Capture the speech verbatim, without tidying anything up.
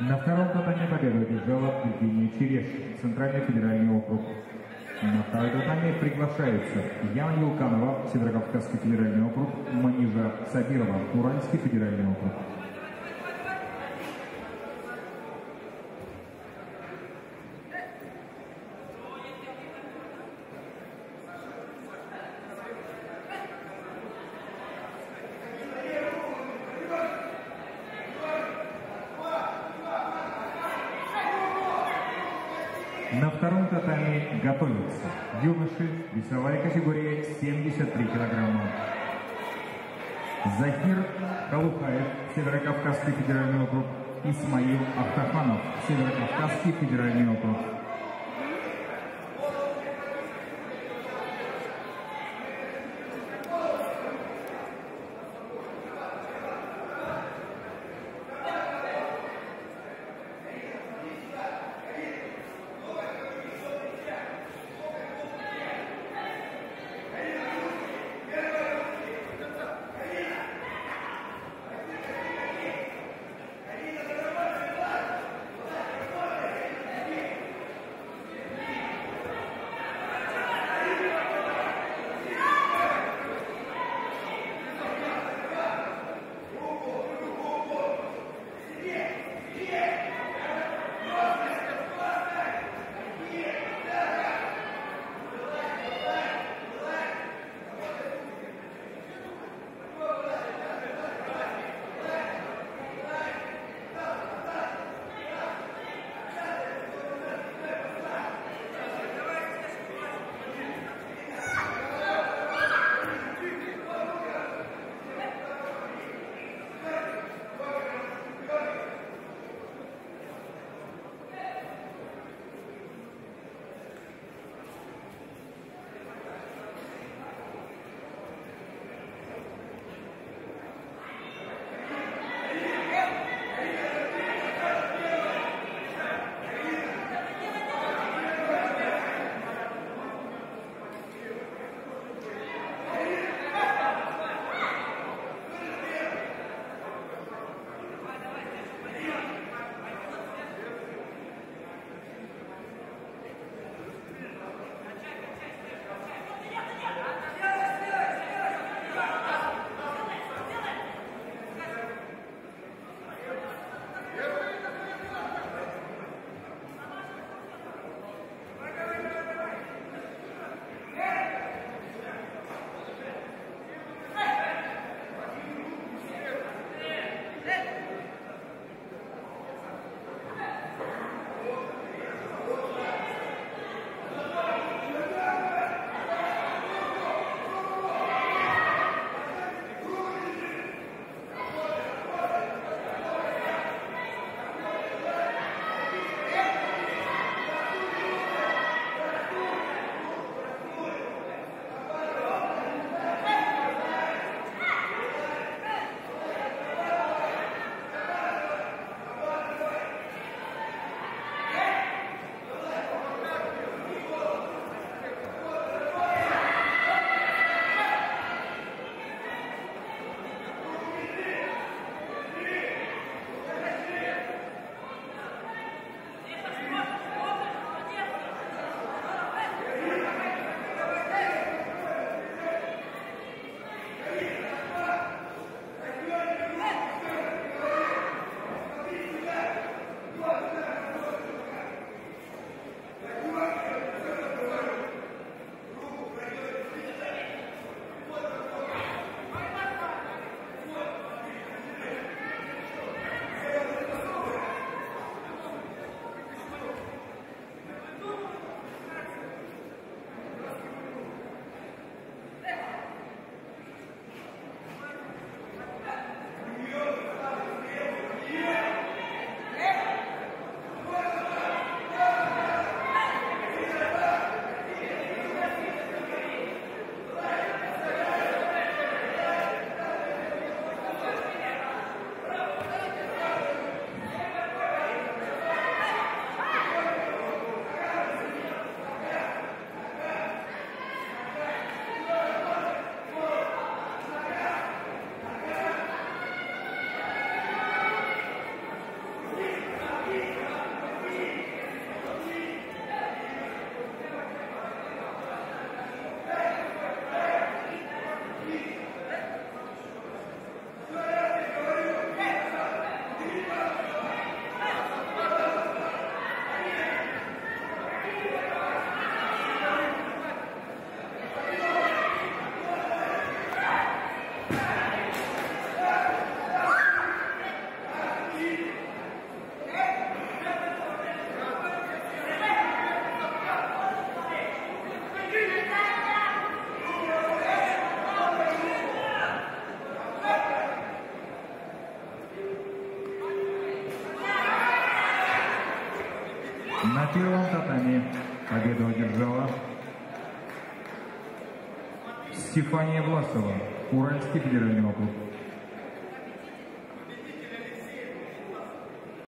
На втором катании победу одержала Евгений Череш, Центральный федеральный округ. На второе катание приглашается Яна Юканова, Северокавказский федеральный округ, Манижа Сабирова, Уральский федеральный округ. На втором татами готовятся юноши, весовая категория семьдесят три килограмма. Захир Калухаев, Северокавказский федеральный округ. Исмаил Ахтаханов, Северокавказский федеральный округ. на первом татами победу одержала Стефания Власова, Уральский федеральный округ.